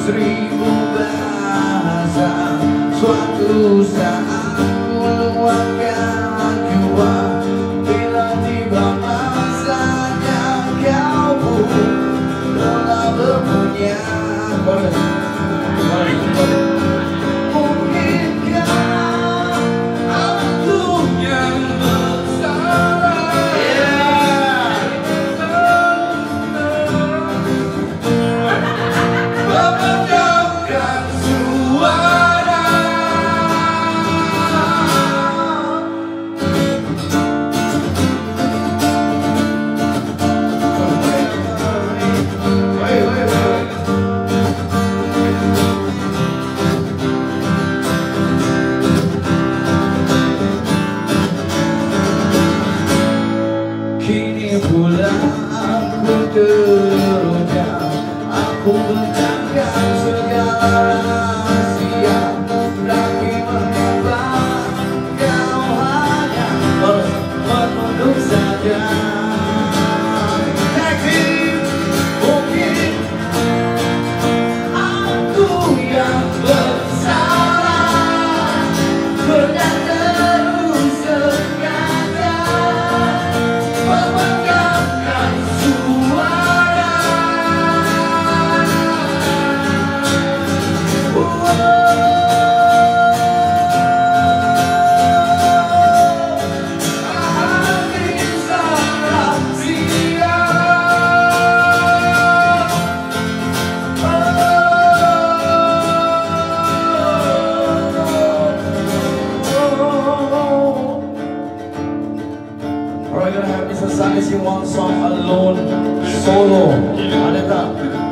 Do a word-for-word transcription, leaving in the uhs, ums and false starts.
Seribu bahasa, suatu saat meluangkan jiwa. Bila tiba masanya kau pun telah berpunya. Aku bertangkan segala rahasia, lagi mengabah kau hanya menunduk saja. Mungkin aku yang bersalah, berdata terus sengaja memegangkan suara. We're gonna have this exercise in one song alone, solo.